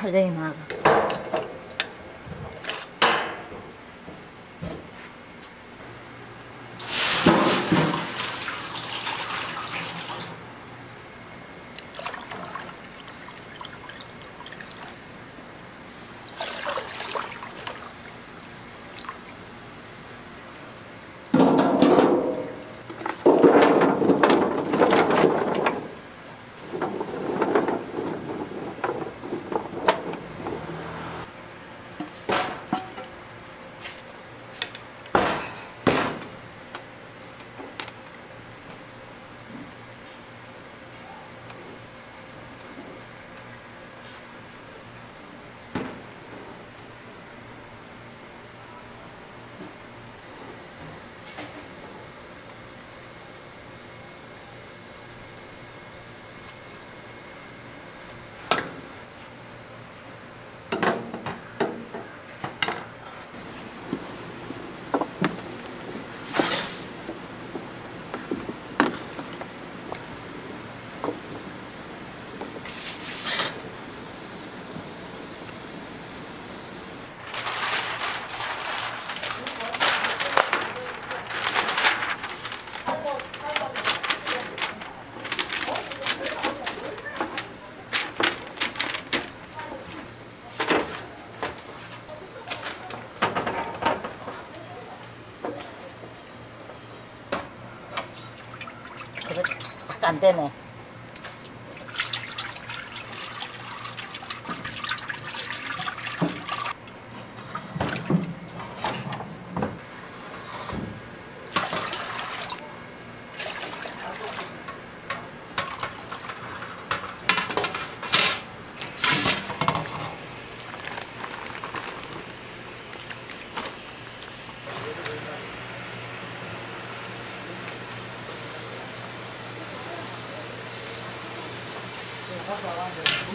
살쟁이 나가. 안 되네.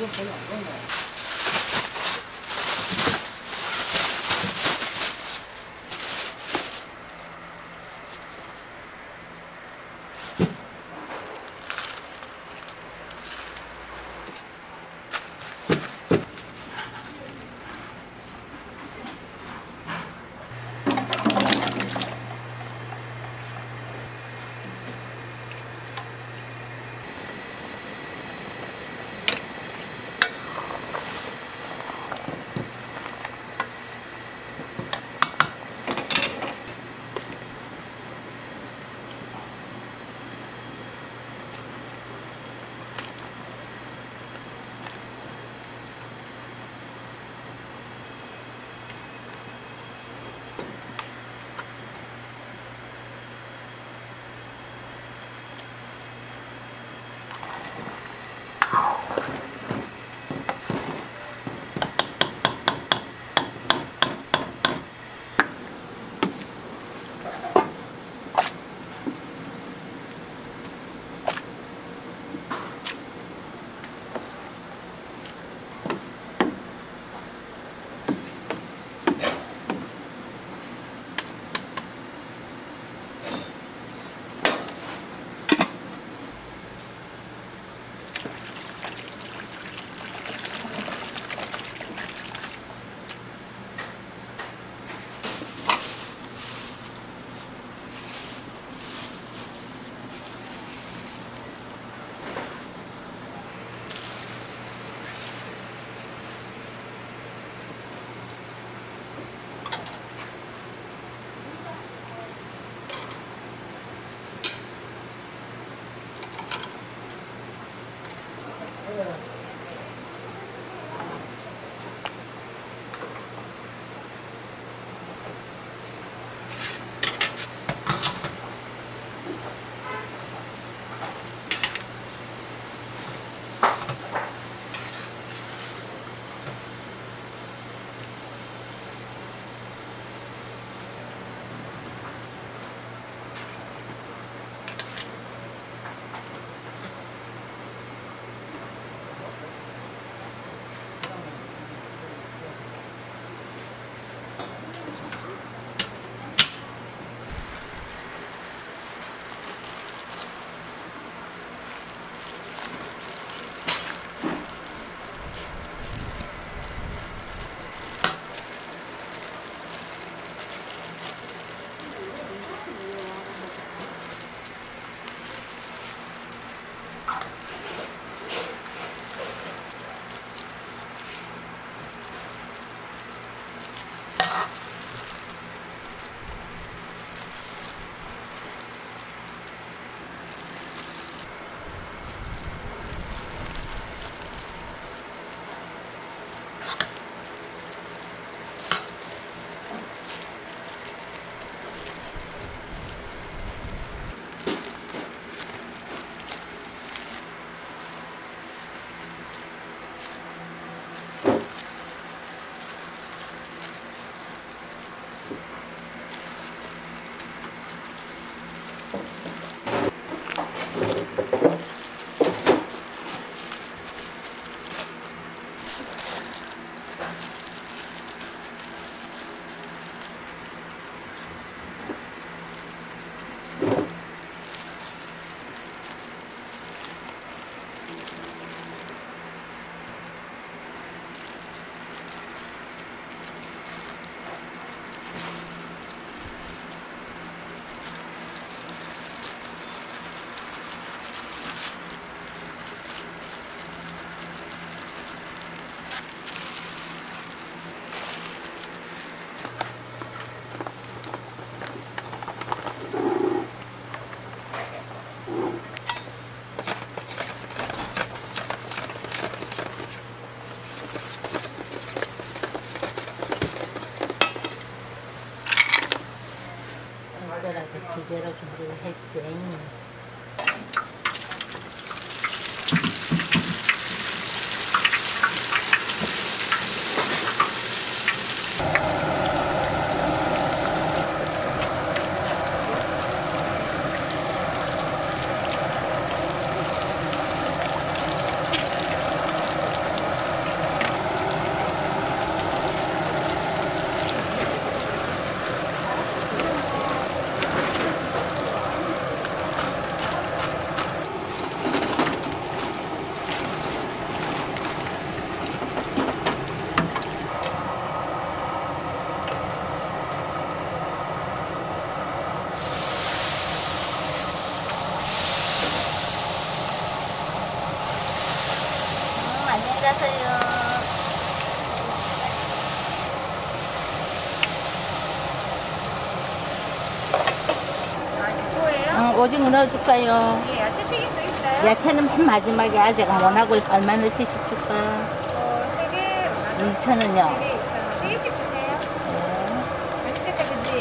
물건 별로 안 되네. 이제. 오징어 넣어줄까요? 예, 야채 튀김도 있어요? 야채는 마지막에 아직 안 원하고 있어. 얼마 넣지 싶을까? 3개 2,000원이요? 2,000원. 3개씩 주세요. 네. 몇 개까지인지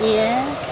예.